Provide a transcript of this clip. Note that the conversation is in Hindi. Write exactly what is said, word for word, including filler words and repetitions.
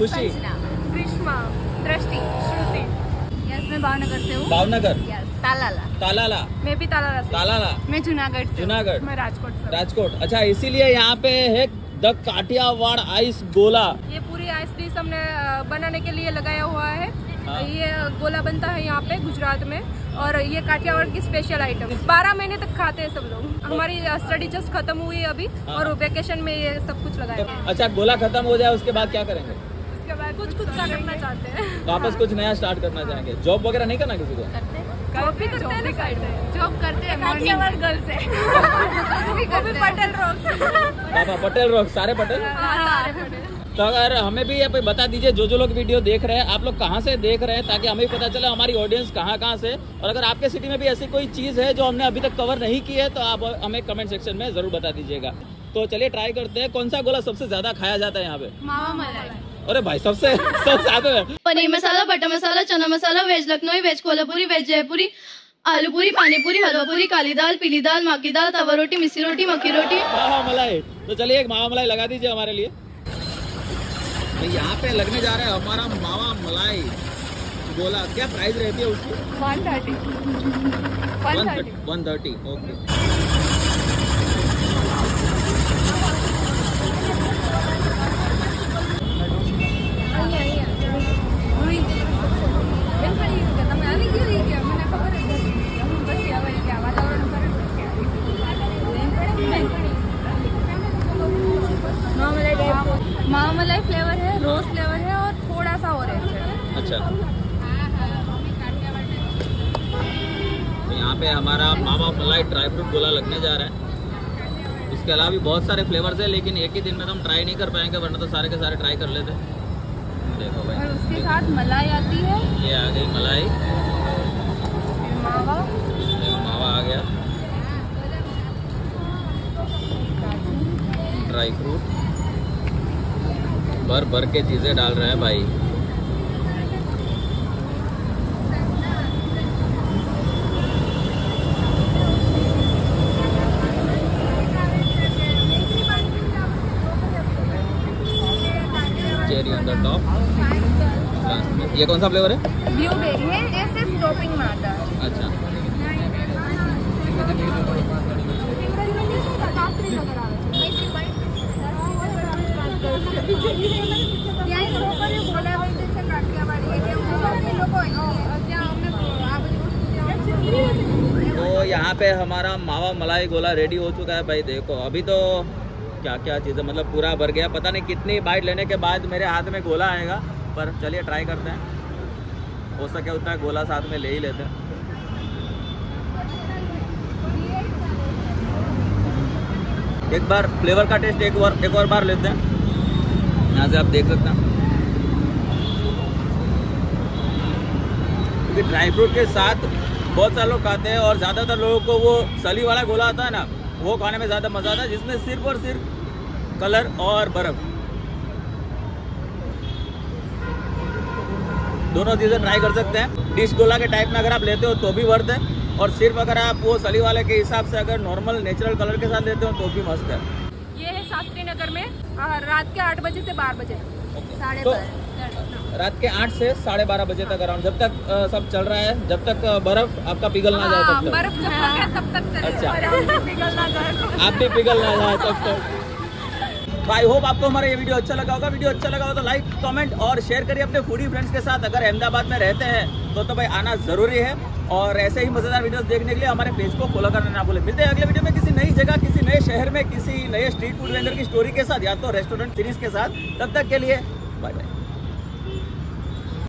खुशी, कृष्णा, दृष्टि, श्रुति। यस, मैं बावनगर से हूँ। बावनगर, तालाला। तालाला, मैं भी तालाला से। तालाला, मैं जूनागढ़। जूनागढ़, मैं राजकोट से। राजकोट, अच्छा, इसीलिए यहाँ पे है द काटियावाड़ आइस गोला। ये पूरी आइस डिश हमने बनाने के लिए लगाया हुआ है। हाँ। ये गोला बनता है यहाँ पे गुजरात में, और ये काठियावाड़ की स्पेशल आइटम। बारह महीने तक खाते हैं सब लोग। हमारी स्टडी जस्ट खत्म हुई है अभी। हाँ। और वेकेशन में ये सब कुछ लगाया। अच्छा, गोला खत्म हो जाए उसके बाद क्या करेंगे? उसके बाद कुछ कुछ करना चाहते हैं, वापस कुछ नया स्टार्ट करना चाहेंगे। जॉब वगैरह नहीं करना किसी को? जॉब भी करते हैं। जॉब करते हैं काठियावाड़ गर्ल्स है। पटेल रॉक, पटेल रॉक, सारे पटेल। तो अगर हमें भी आप बता दीजिए, जो जो लोग वीडियो देख रहे हैं, आप लोग कहाँ से देख रहे हैं, ताकि हमें भी पता चले हमारी ऑडियंस कहाँ कहाँ से। और अगर आपके सिटी में भी ऐसी कोई चीज़ है जो हमने अभी तक कवर नहीं की है, तो आप हमें कमेंट सेक्शन में ज़रूर बता दीजिएगा। तो चलिए ट्राई करते हैं। कौन सा गोला सबसे ज़्यादा खाया जाता है यहाँ पे? मावा मलाई। अरे भाई, सबसे सब साथ में paneer masala, butter masala, chana masala, veg Lucknow, veg Kolhapuri, veg Jaipuri, aloo puri, पानी पूरी, हलवा पूरी, काली दाल, पीली दाल, माकी दाल, तवा रोटी, मिस्सी रोटी, मक्की रोटी, मावा मलाई। तो चलिए एक मावा मलाई लगा दीजिए हमारे लिए। यहाँ पे लगने जा रहा है हमारा मावा मलाई गोला। क्या प्राइस रहती है उसकी? One thirty one thirty. Okay, mawa malai flavour है, रोज फ्लेवर है, और थोड़ा सा ऑरेंज है। अच्छा, तो यहाँ पे हमारा मावा मलाई ड्राई फ्रूट गोला लगने जा रहा है। इसके अलावा भी बहुत सारे फ्लेवर्स हैं, लेकिन एक ही दिन में तो हम ट्राई नहीं कर पाएंगे, वरना तो सारे के सारे ट्राई कर लेते। देखो भाई, और उसके साथ मलाई आती है। ये आ गई मलाई, मावा मावा आ गया, ड्राई फ्रूट। भर भर के चीजें डाल रहे हैं भाई। Cherry on the top. ये कौन सा फ्लेवर है? ब्लूबेरी है, ये सिर्फ टॉपिंग में आता है। अच्छा, शास्त्री नगर। तो यहाँ पे हमारा मावा मलाई गोला रेडी हो चुका है भाई। देखो अभी तो क्या क्या चीज़ें, मतलब पूरा भर गया। पता नहीं कितनी बाइट लेने के बाद मेरे हाथ में गोला आएगा, पर चलिए ट्राई करते हैं। हो सके उतना गोला साथ में ले ही लेते हैं। एक बार फ्लेवर का टेस्ट एक बार एक और बार लेते हैं। यहाँ से आप देख सकते हैं, क्योंकि ड्राई फ्रूट के साथ बहुत सारे लोग खाते हैं, और ज़्यादातर लोगों को वो सली वाला गोला आता है ना, वो खाने में ज़्यादा मज़ा आता है, जिसमें सिर्फ और सिर्फ कलर और बर्फ दोनों चीज़ें ट्राई कर सकते हैं। डिश गोला के टाइप में अगर आप लेते हो तो भी वर्थ है, और सिर्फ अगर आप वो सली वाले के हिसाब से अगर नॉर्मल नेचुरल कलर के साथ लेते हो तो भी मस्त है। ये है शास्त्री नगर में, रात के आठ बजे से बारह बजे साढ़े तो, रात के आठ से साढ़े बारह बजे तक अराउंड, जब तक आ, सब चल रहा है, जब तक बर्फ आपका पिघल ना जाए तब तक। बर्फ जब पके तब तक करें। अच्छा, पिघल ना जाए, आप भी पिघल ना जाए तब तक। आई होप आपको हमारा ये वीडियो अच्छा लगा होगा। वीडियो अच्छा लगा हो तो लाइक, कमेंट और शेयर करिए अपने फूडी फ्रेंड्स के साथ। अगर अहमदाबाद में रहते हैं तो तो भाई आना जरूरी है, और ऐसे ही मज़ेदार वीडियोस देखने के लिए हमारे पेज को फॉलो करना ना भूलें। मिलते हैं अगले वीडियो में किसी नई जगह, किसी नए शहर में, किसी नए स्ट्रीट फूड वेंडर की स्टोरी के साथ, या तो रेस्टोरेंट सीरीज के साथ। तब तक के लिए बाय बाय।